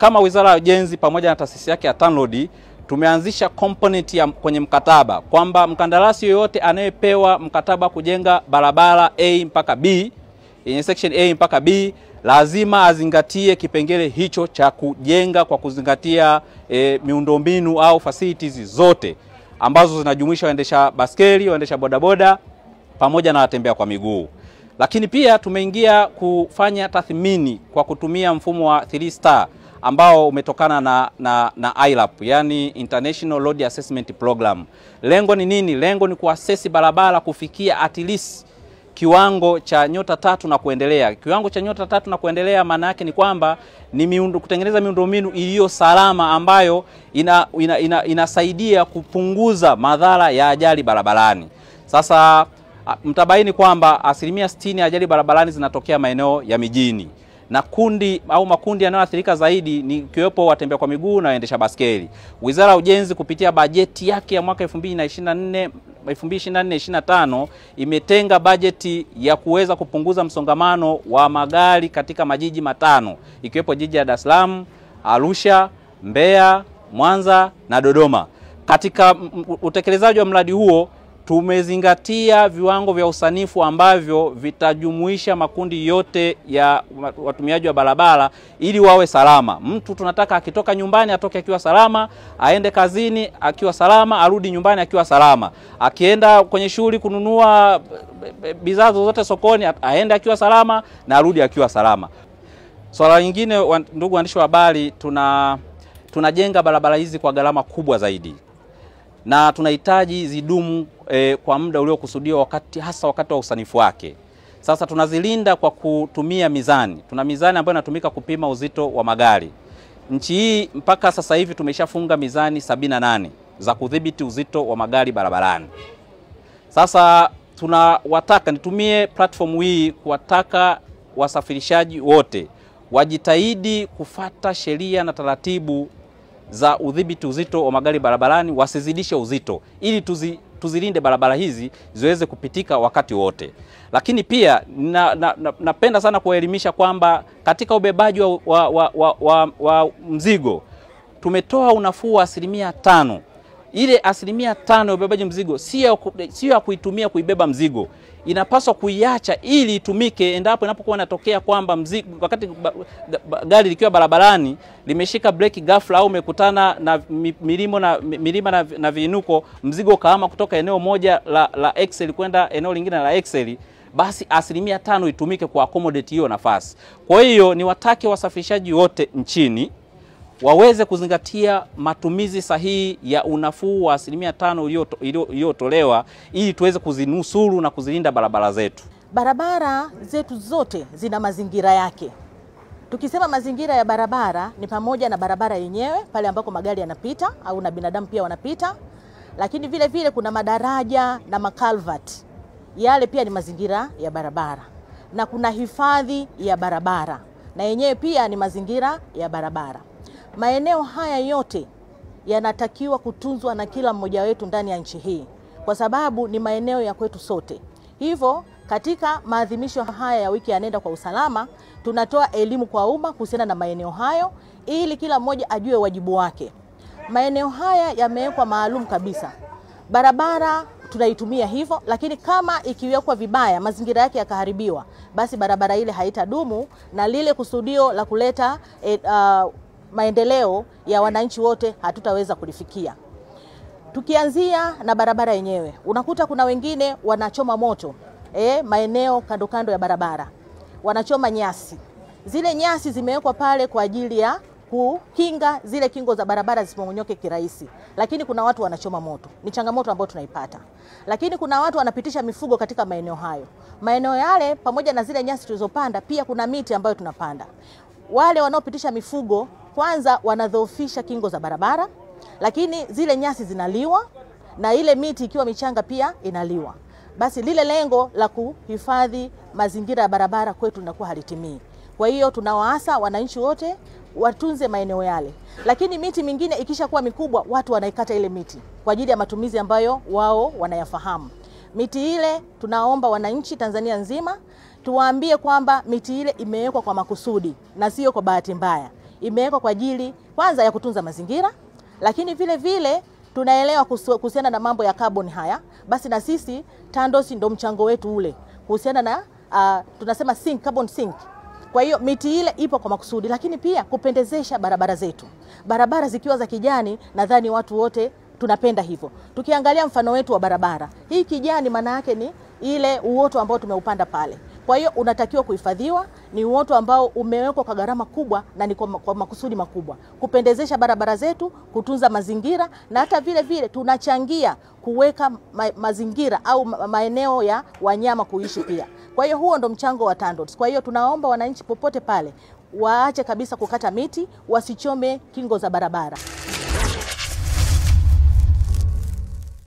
Kama Wizara ya Ujenzi pamoja na taasisi yake ya TANROD, tumeanzisha component ya kwenye mkataba kwamba mkandarasi yoyote anayepewa mkataba kujenga barabara A mpaka B, yenye section A mpaka B, lazima azingatie kipengele hicho cha kujenga kwa kuzingatia miundombinu au facilities zote ambazo zinajumuisha waendesha baskeli, waendesha bodaboda pamoja na watembea kwa miguu. Lakini pia tumeingia kufanya tathmini kwa kutumia mfumo wa 3-star ambao umetokana na iRAP, yani International Road Assessment Program. Lengo ni nini? Lengo ni kuassess barabara kufikia at least kiwango cha nyota 3 na kuendelea. Kiwango cha nyota 3 na kuendelea maana yake ni kwamba ni kutengeneza miundombinu iliyo salama ambayo inasaidia kupunguza madhara ya ajali barabarani. Sasa mtabaini kwamba asilimia 60 ya ajali barabarani zinatokea maeneo ya mijini. Na kundi au makundi yanayoathirika zaidi ni kiwepo watembea kwa miguu na waendesha baskeli. Wizara ya Ujenzi kupitia bajeti yake ya mwaka 2024-2025 imetenga bajeti ya kuweza kupunguza msongamano wa magari katika majiji 5 ikiwepo jiji la Dar es Salaam, Arusha, Mbeya, Mwanza na Dodoma. Katika utekelezaji wa mradi huo tumezingatia viwango vya usanifu ambavyo vitajumuisha makundi yote ya watumiaji wa barabara ili wawe salama. Mtu tunataka akitoka nyumbani atoke akiwa salama, aende kazini akiwa salama, arudi nyumbani akiwa salama. Akienda kwenye shughuli kununua bidhaa zote sokoni, aende akiwa salama na arudi akiwa salama. Swala lingine, ndugu waandishi wa habari, tunajenga barabara hizi kwa gharama kubwa zaidi. Na tunahitaji zidumu kwa muda uliokusudiwa, wakati hasa wakati wa usanifu wake. Sasa tunazilinda kwa kutumia mizani. Tuna mizani ambayo inatumika kupima uzito wa magari. Nchi hii mpaka sasa hivi tumeshafunga mizani 78 za kudhibiti uzito wa magari barabarani. Sasa tunawataka, nitumie platform hii kuwataka wasafirishaji wote wajitahidi kufuata sheria na taratibu za udhibiti uzito wa magari barabarani, wasizidishe uzito ili tuzilinde barabara hizi ziweze kupitika wakati wote. Lakini pia napenda sana kuelimisha kwamba katika ubebaji wa mzigo tumetoa unafuu wa 5%. Ile 5% ya ubebaji mzigo sio ya kuitumia kuibeba mzigo. Inapaswa kuiacha ili itumike endapo inapokuwa natokea kwamba mzigo, wakati gari likiwa barabarani limeshika breki ghafla au umekutana na milima na viinuko, mzigo kaama kutoka eneo moja la Excel kwenda eneo lingine la Excel, basi 5% itumike kwa accommodate hiyo nafasi. Kwa hiyo ni watake wasafirishaji wote nchini waweze kuzingatia matumizi sahihi ya unafuu wa 5% iliyotolewa ili tuweze kuzinusuru na kuzilinda barabara zetu. Barabara zetu zote zina mazingira yake. Tukisema mazingira ya barabara ni pamoja na barabara yenyewe pale ambako magari yanapita au na binadamu pia wanapita, lakini vile vile kuna madaraja na makalvati. Yale pia ni mazingira ya barabara. Na kuna hifadhi ya barabara. Na yenyewe pia ni mazingira ya barabara. Maeneo haya yote yanatakiwa kutunzwa na kila mmoja wetu ndani ya nchi hii kwa sababu ni maeneo ya kwetu sote. Hivyo katika maadhimisho haya ya wiki ya Nenda kwa Usalama tunatoa elimu kwa umma kuhusiana na maeneo hayo ili kila mmoja ajue wajibu wake. Maeneo haya yamewekwa maalum kabisa. Barabara tunaitumia hivyo, lakini kama ikiwekwa vibaya mazingira yake yakaharibiwa, basi barabara ile haitadumu na lile kusudio la kuleta maendeleo ya wananchi wote hatutaweza kulifikia. Tukianzia na barabara yenyewe, unakuta kuna wengine wanachoma moto maeneo kando kando ya barabara. Wanachoma nyasi. Zile nyasi zimewekwa pale kwa ajili ya kukinga zile kingo za barabara zisimongonyoke kirahisi. Lakini kuna watu wanachoma moto. Ni changamoto ambayo tunaipata. Lakini kuna watu wanapitisha mifugo katika maeneo hayo. Maeneo yale pamoja na zile nyasi tulizopanda pia kuna miti ambayo tunapanda. Wale wanaopitisha mifugo kwanza wanadhoofisha kingo za barabara, lakini zile nyasi zinaliwa na ile miti ikiwa michanga pia inaliwa. Basi lile lengo la kuhifadhi mazingira ya barabara kwetu linakuwa halitimii. Kwa hiyo tunawaasa wananchi wote watunze maeneo yale. Lakini miti mingine ikishakuwa mikubwa watu wanaikata ile miti kwa ajili ya matumizi ambayo wao wanayafahamu. Miti ile tunaomba wananchi Tanzania nzima tuwaambie kwamba miti ile imewekwa kwa makusudi na sio kwa bahati mbaya. imewekwa kwa ajili kwanza ya kutunza mazingira, lakini vile vile tunaelewa kuhusiana na mambo ya carbon haya. Basi na sisi TANROD ndio mchango wetu ule kuhusiana na tunasema sink, carbon sink. Kwa hiyo miti ile ipo kwa makusudi, lakini pia kupendezesha barabara zetu. Barabara zikiwa za kijani, nadhani watu wote tunapenda hivyo. Tukiangalia mfano wetu wa barabara, hii kijani maana yake ni ile uoto ambao tumeupanda pale. Kwa hiyo unatakiwa kuhifadhiwa, ni uoto ambao umewekwa kwa gharama kubwa na ni kwa makusudi makubwa. Kupendezesha barabara zetu, kutunza mazingira, na hata vile vile tunachangia kuweka mazingira au maeneo ya wanyama kuishi pia. Kwa hiyo huo ndo mchango wa TANROD. Kwa hiyo tunaomba wananchi popote pale waache kabisa kukata miti, wasichome kingo za barabara.